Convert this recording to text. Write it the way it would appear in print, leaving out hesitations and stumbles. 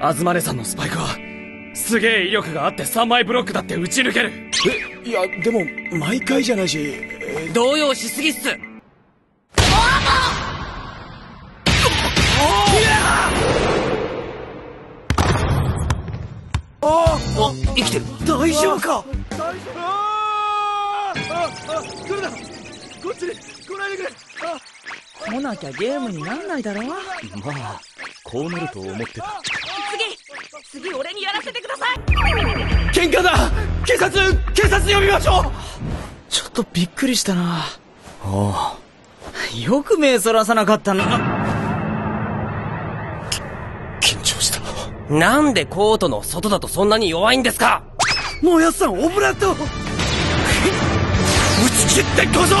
東根さんのスパイクはすげえ威力があって3枚ブロックだって打ち抜ける。え、いやでも毎回じゃないし、動揺しすぎっす。あ、生きてる。大丈夫か。大丈夫。あ、来るな。こっちに来ないでくれ。あ、来なきゃゲームになんないだろ。まあこうなると思ってた。次俺にやらせてください。喧嘩だ。警察呼びましょう。ちょっとびっくりしたな。ああ、よく目そらさなかったな。緊張した。なんでコートの外だとそんなに弱いんですか。もうやっさんオブラート打ち切ってこそ。